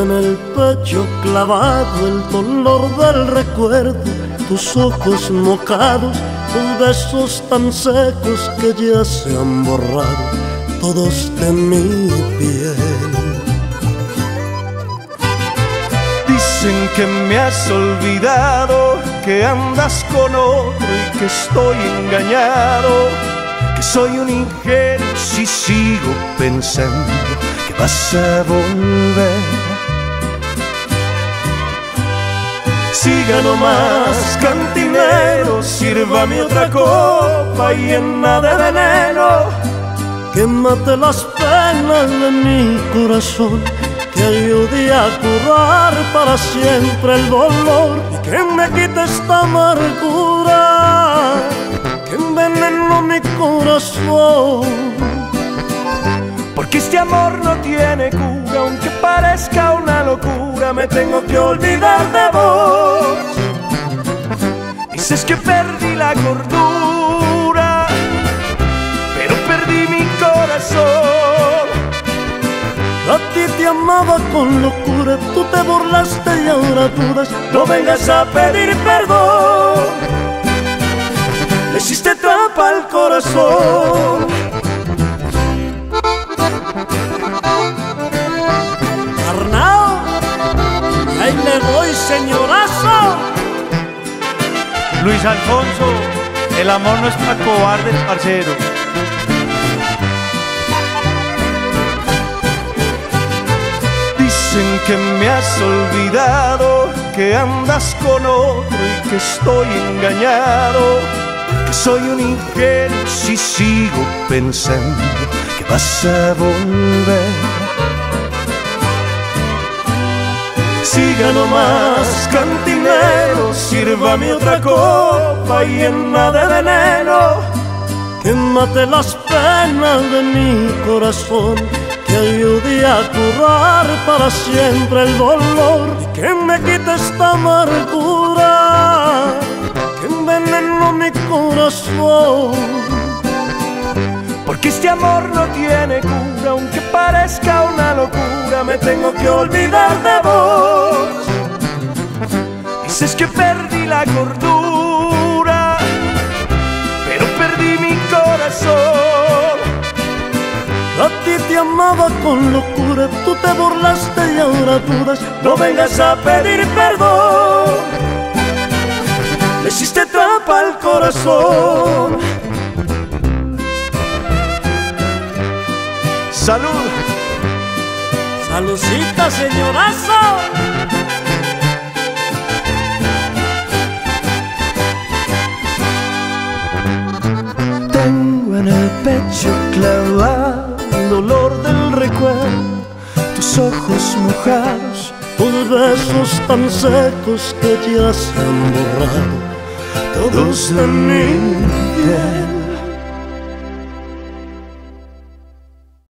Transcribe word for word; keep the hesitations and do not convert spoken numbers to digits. en el pecho clavado el dolor del recuerdo, tus ojos mojados, tus besos tan secos que ya se han borrado todos de mi piel. Dicen que me has olvidado, que andas con otro y que estoy engañado, que soy un ingenuo si sigo pensando que vas a volver. Siga nomás, cantinero, sírvame otra copa llena de veneno, que mate las penas de mi corazón, que ayude a curar para siempre el dolor, y que me quite esta amargura que envenenó mi corazón. Porque este amor no tiene cura, aunque parezca una locura, me tengo que olvidar de vos. Dices que perdí la cordura, pero perdí mi corazón. A ti te amaba con locura, tú te burlaste y ahora dudas, no vengas a pedir perdón. Le hiciste trampa al corazón. Arnau, ahí le voy, señorazo. Luis Alfonso, el amor no es para cobardes, parcero. Dicen que me has olvidado, que andas con otro y que estoy engañado, que soy un ingenuo si sigo pensando que vas a volver. Siga nomás, cantinero, sírvame otra copa llena de veneno, que mate las penas de mi corazón, que ayude a curar para siempre el dolor, y que me quite esta amargura que envenenó mi corazón. Porque este amor no tiene cura, aunque parezca una locura, me tengo que olvidar de vos. Dices que perdí la cordura, pero perdí mi corazón. A ti te amaba con locura, tú te burlaste y ahora dudas, no vengas a pedir perdón. Le hiciste trampa al corazón. Salud. Saludcita, señorazo. Tengo en el pecho clavado dolor del recuerdo, tus ojos mojados, tus besos tan secos que ya se han borrado todos de mi vida.